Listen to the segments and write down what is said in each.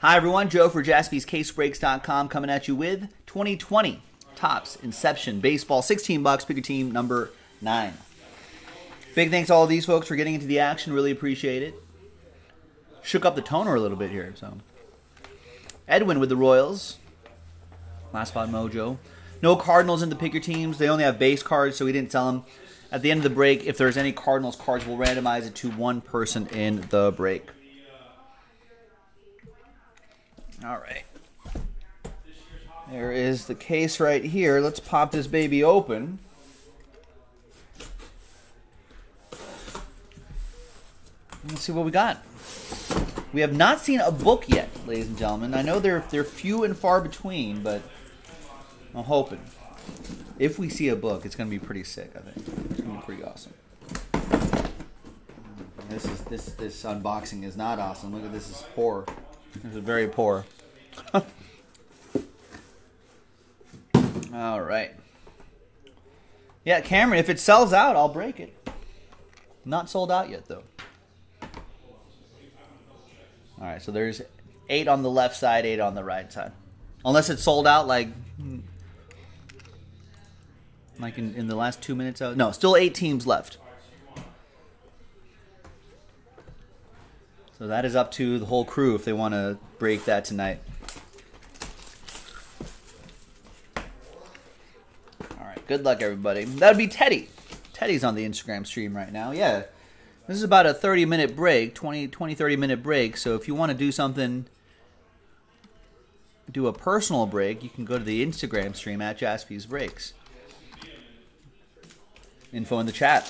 Hi everyone, Joe for JaspysCaseBreaks.com coming at you with 2020 Tops Inception Baseball, $16, pick your team, number 9. Big thanks to all of these folks for getting into the action, really appreciate it. Shook up the toner a little bit here, so. Edwin with the Royals, last spot mojo. No Cardinals in the pick your teams, they only have base cards, so we didn't tell them. At the end of the break, if there's any Cardinals cards, we'll randomize it to one person in the break. All right. There is the case right here. Let's pop this baby open. Let's see what we got. We have not seen a book yet, ladies and gentlemen. I know they're few and far between, but I'm hoping. If we see a book, it's going to be pretty sick, I think. It's going to be pretty awesome. This unboxing is not awesome. Look at this, is poor. This is very poor. All right. Yeah, Cameron, if it sells out, I'll break it. Not sold out yet, though. All right, so there's 8 on the left side, 8 on the right side. Unless it's sold out, like in the last 2 minutes. No, still 8 teams left. So that is up to the whole crew if they want to break that tonight. All right, good luck, everybody. That would be Teddy. Teddy's on the Instagram stream right now. Yeah, this is about a 30-minute break, 30-minute break. So if you want to do something, do a personal break, you can go to the Instagram stream at Jaspy's Breaks. Info in the chat.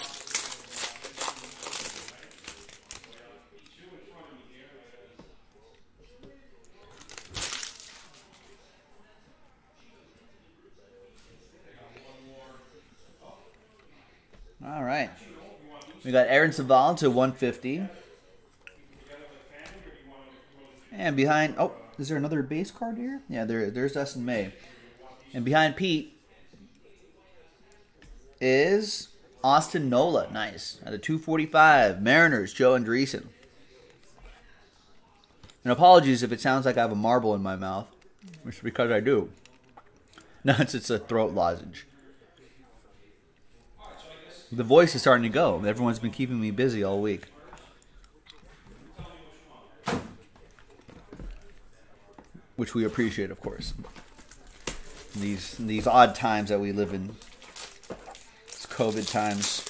All right. We got Aaron Saval to 150. And behind, oh, is there another base card here? Yeah, there's Dustin May. And behind Pete is Austin Nola. Nice. At a 245. Mariners, Joe Andreessen. And apologies if it sounds like I have a marble in my mouth, which is because I do. No, it's a throat lozenge. The voice is starting to go. Everyone's been keeping me busy all week. Which we appreciate, of course. These odd times that we live in. It's COVID times.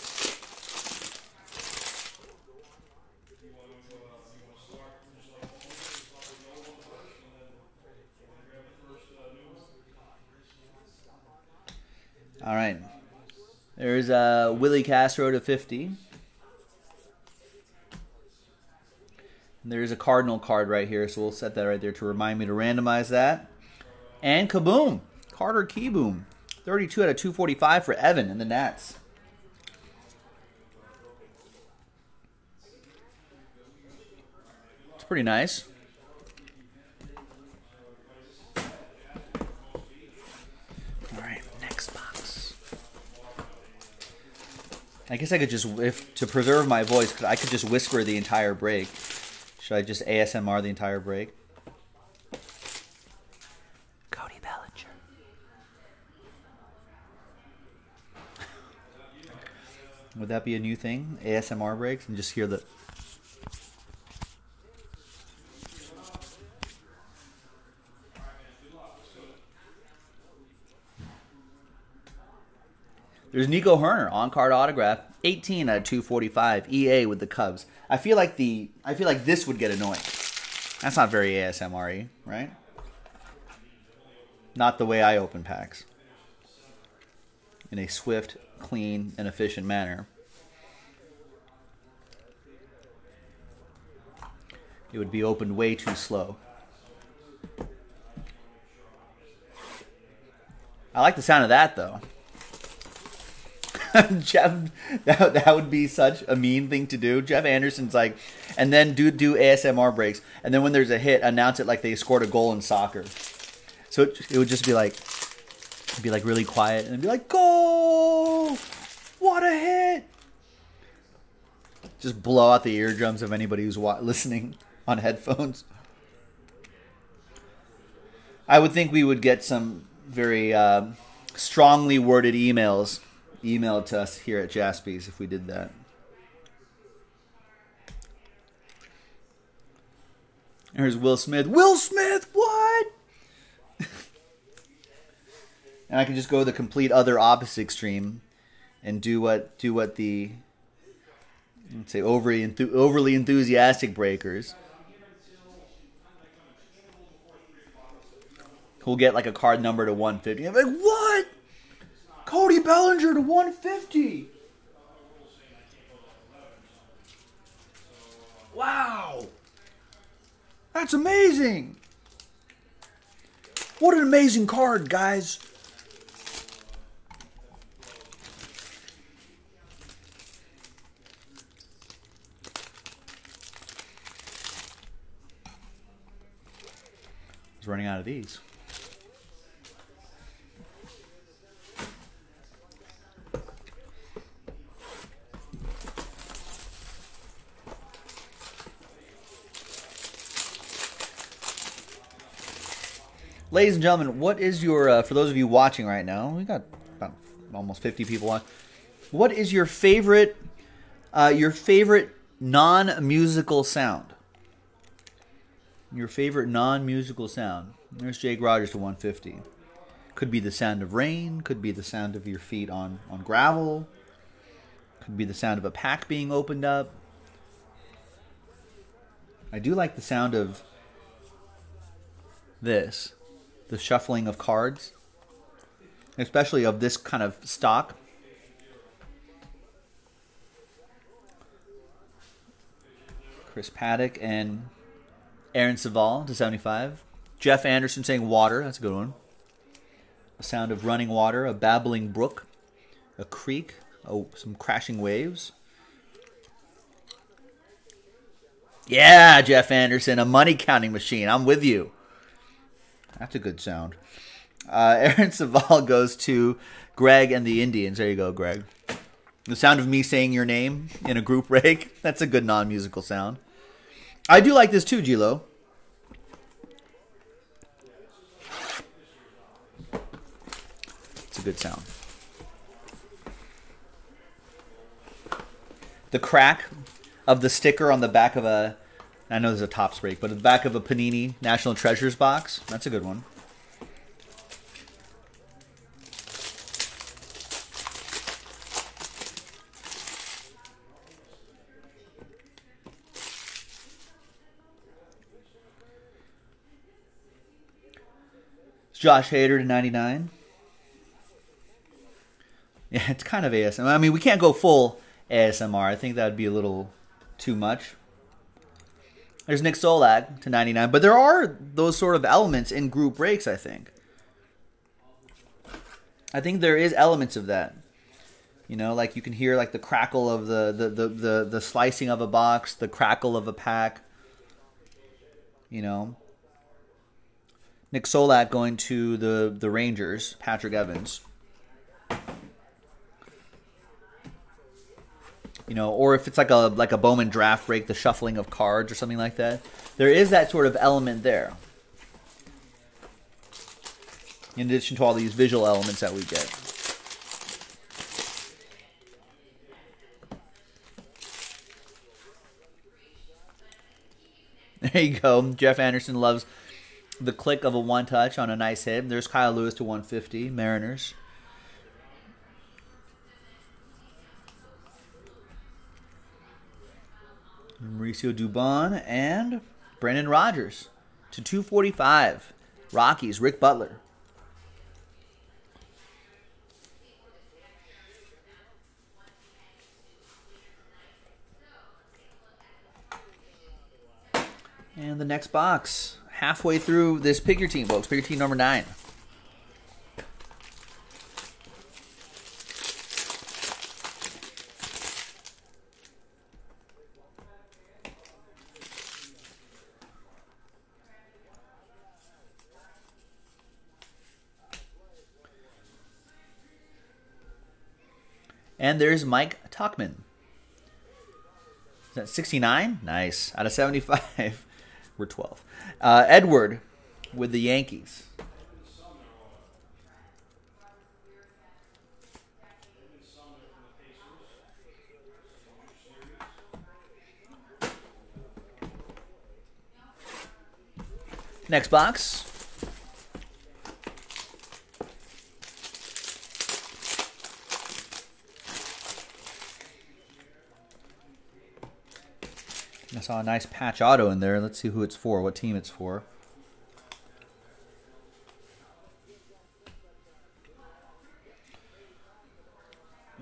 All right. There's Willie Castro to 50. And there's a Cardinal card right here, so we'll set that right there to remind me to randomize that. And kaboom! Carter Keyboom. 32 out of 245 for Evan and the Nats. It's pretty nice. I guess I could just, if to preserve my voice, I could just whisper the entire break. Should I just ASMR the entire break? Cody Bellinger. Would that be a new thing? ASMR breaks and just hear the... There's Nico Herner, on-card autograph, 18 out of 245, EA with the Cubs. I feel like this would get annoying. That's not very ASMR-y, right? Not the way I open packs. In a swift, clean, and efficient manner. It would be opened way too slow. I like the sound of that, though. Jeff, that would be such a mean thing to do. Jeff Anderson's like, and then do ASMR breaks, and then when there's a hit, announce it like they scored a goal in soccer. So it would just be like, it'd be like really quiet, and it'd be like, goal! What a hit! Just blow out the eardrums of anybody who's listening on headphones. I would think we would get some very strongly worded emails emailed to us here at Jaspys if we did that. Here's Will Smith. Will Smith, what? And I can just go the complete other opposite extreme and do what the, let's say, overly enthusiastic breakers. Who'll get like a card number to 150. I'm like, what? Cody Bellinger to 150. Wow. That's amazing. What an amazing card, guys. I was running out of these. Ladies and gentlemen, what is your, for those of you watching right now, we got about almost 50 people on. What is your favorite non-musical sound? Your favorite non-musical sound. There's Jake Rogers to 150. Could be the sound of rain. Could be the sound of your feet on gravel. Could be the sound of a pack being opened up. I do like the sound of this. The shuffling of cards, especially of this kind of stock. Chris Paddock and Aaron Saval to 75. Jeff Anderson saying water. That's a good one. A sound of running water, a babbling brook, a creek, oh, some crashing waves. Yeah, Jeff Anderson, a money counting machine. I'm with you. That's a good sound. Aaron Saval goes to Greg and the Indians. There you go, Greg. The sound of me saying your name in a group rake. That's a good non-musical sound. I do like this too, Gilo. It's a good sound. The crack of the sticker on the back of a... I know there's a Topps break, but at the back of a Panini National Treasures box. That's a good one. It's Josh Hader to 99. Yeah, it's kind of ASMR. I mean, we can't go full ASMR. I think that would be a little too much. There's Nick Solak to 99. But there are those sort of elements in group breaks, I think. I think there is elements of that. You know, like you can hear like the crackle of the slicing of a box, the crackle of a pack. You know. Nick Solak going to the Rangers, Patrick Evans. You know, or if it's like a Bowman draft break, the shuffling of cards or something like that. There is that sort of element there. In addition to all these visual elements that we get. There you go. Jeff Anderson loves the click of a one-touch on a nice hit. There's Kyle Lewis to 150, Mariners. Mauricio Dubon and Brandon Rogers to 245. Rockies, Rick Butler. And the next box, halfway through this pick your team, folks. Pick your team number 9. And there's Mike Tauchman. Is that 69? Nice. Out of 75. We're 12. Edward with the Yankees. Next box. I saw a nice patch auto in there. Let's see who it's for, what team it's for.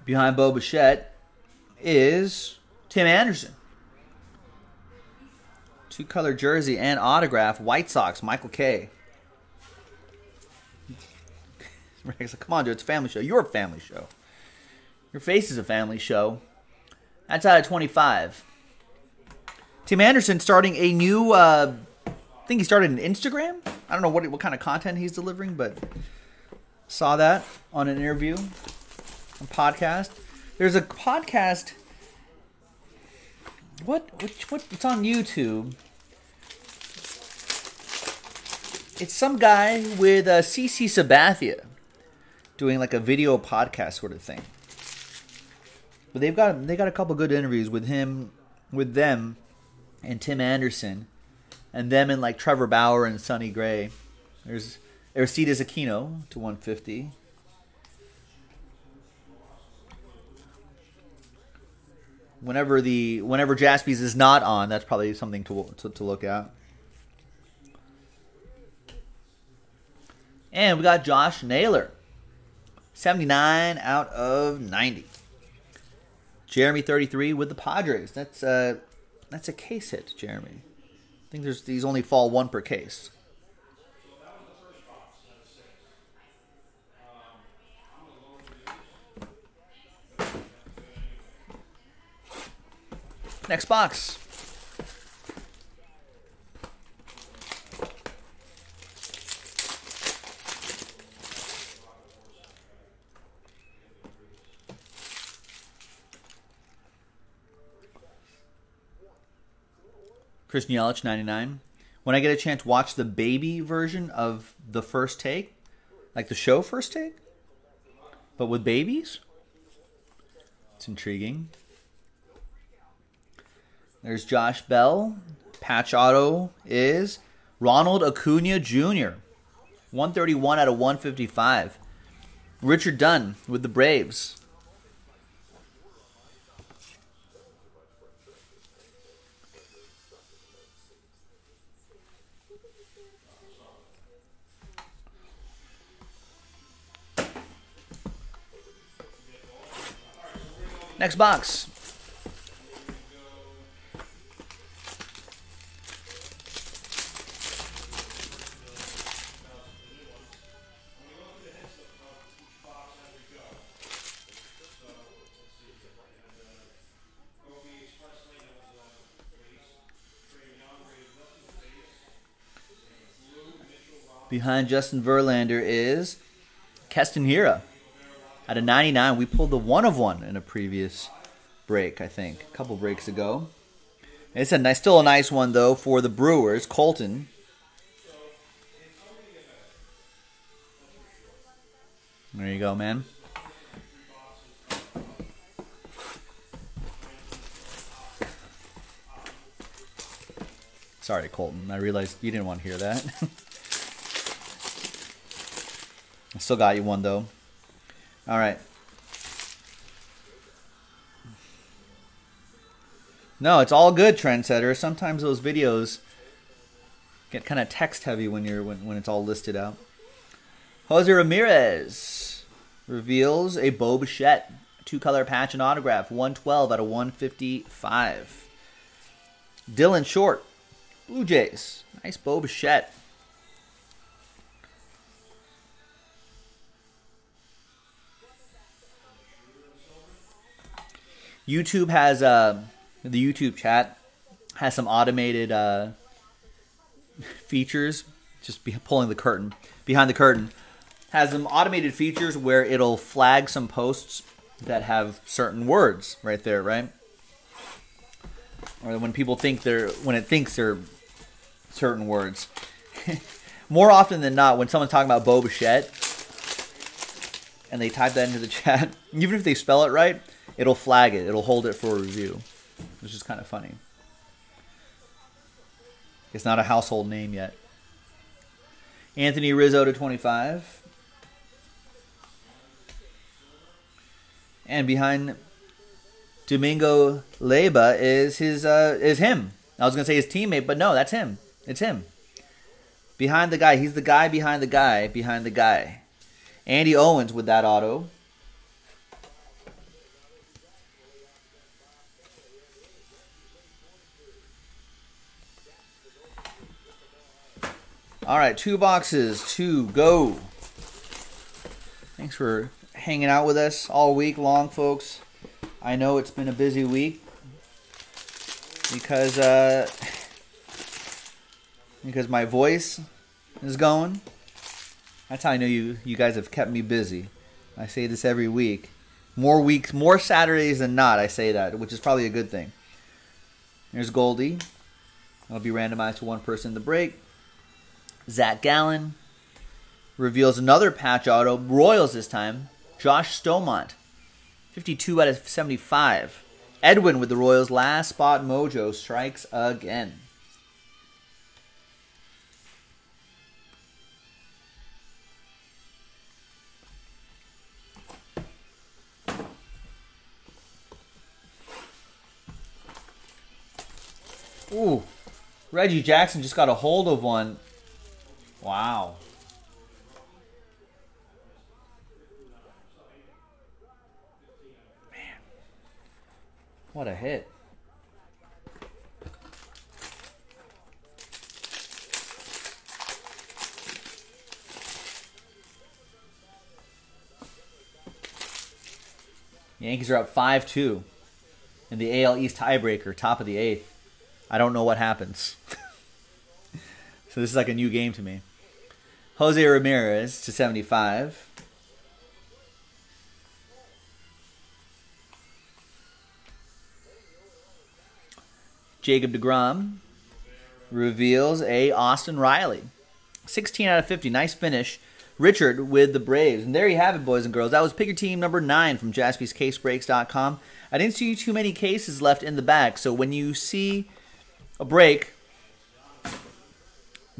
Behind Bo Bichette is Tim Anderson. Two-color jersey and autograph, White Sox, Michael K. Come on, dude, it's a family show. You're a family show. Your face is a family show. That's out of 25. Tim Anderson starting a new, I think he started an Instagram. I don't know what kind of content he's delivering, but saw that on an interview, a podcast. There's a podcast, it's on YouTube. It's some guy with CC Sabathia doing like a video podcast sort of thing. But they got a couple good interviews with him, with them, and Tim Anderson, and them and like Trevor Bauer and Sonny Gray. There's Aristides Aquino to 150. Whenever Jaspys is not on, that's probably something to look at. And we got Josh Naylor, 79 out of 90. Jeremy 33 with the Padres. That's a case hit, Jeremy. I think there's these only fall one per case. Next box. Christian Yelich, 99. When I get a chance, watch the baby version of the First Take, like the show First Take, but with babies. It's intriguing. There's Josh Bell. Patch auto is Ronald Acuna Jr. 131 out of 155. Richard Dunn with the Braves. Next box. Behind Justin Verlander is Keston Hira. Out of 99, we pulled the 1/1 in a previous break, I think. A couple breaks ago. It's a nice, still a nice one, though, for the Brewers. Colton. There you go, man. Sorry, Colton. I realized you didn't want to hear that. I still got you one, though. All right. No, it's all good, Trendsetter. Sometimes those videos get kind of text-heavy when it's all listed out. Jose Ramirez reveals a Bo Bichette. Two-color patch and autograph. 112 out of 155. Dylan Short. Blue Jays. Nice Bo Bichette. YouTube has, the YouTube chat has some automated features, just pulling the curtain, behind the curtain, has some automated features where it'll flag some posts that have certain words right there, right? Or when people think when it thinks they're certain words. more often than not, when someone's talking about Bo Bichette and they type that into the chat, even if they spell it right, it'll flag it. It'll hold it for a review, which is kind of funny. It's not a household name yet. Anthony Rizzo /25. And behind Domingo Leyba is his is him. I was gonna say his teammate, but no, that's him. It's him. Behind the guy, he's the guy behind the guy behind the guy. Andy Owens with that auto. All right, 2 boxes to go. Thanks for hanging out with us all week long, folks. I know it's been a busy week because my voice is going. That's how I know you guys have kept me busy. I say this every week. More weeks, more Saturdays than not, I say that, which is probably a good thing. There's Goldie. I'll be randomized to one person in the break. Zach Gallen reveals another patch auto, Royals this time. Josh Stomont, 52/75. Edwin with the Royals, last spot mojo, strikes again. Ooh, Reggie Jackson just got a hold of one. Wow. Man. What a hit. The Yankees are up 5-2 in the AL East tiebreaker, top of the 8th. I don't know what happens. So this is like a new game to me. Jose Ramirez /75. Jacob deGrom reveals a Austin Riley. 16/50. Nice finish. Richard with the Braves. And there you have it, boys and girls. That was Pick Your Team number 9 from JaspysCaseBreaks.com. I didn't see too many cases left in the back, so when you see a break,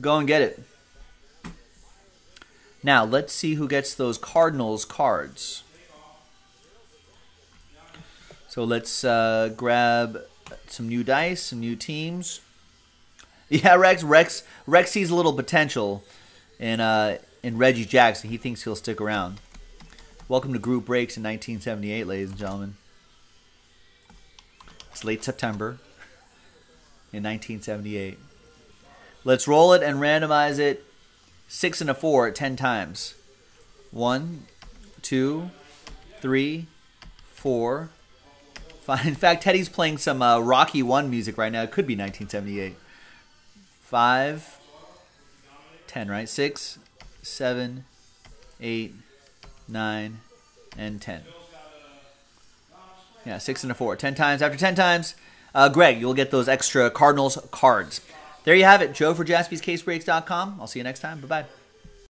go and get it. Now, let's see who gets those Cardinals cards. So let's grab some new dice, some new teams. Yeah, Rex sees a little potential in Reggie Jackson. He thinks he'll stick around. Welcome to Group Breaks in 1978, ladies and gentlemen. It's late September in 1978. Let's roll it and randomize it 6 and a 4 at 10 times. 1, 2, 3, 4, 5. In fact, Teddy's playing some Rocky 1 music right now. It could be 1978. 5, 10, right? 6, 7, 8, 9, and 10. Yeah, 6 and a 4. 10 times. After 10 times, Greg, you'll get those extra Cardinals cards. There you have it. Joe for JaspysCaseBreaks.com. I'll see you next time. Bye-bye.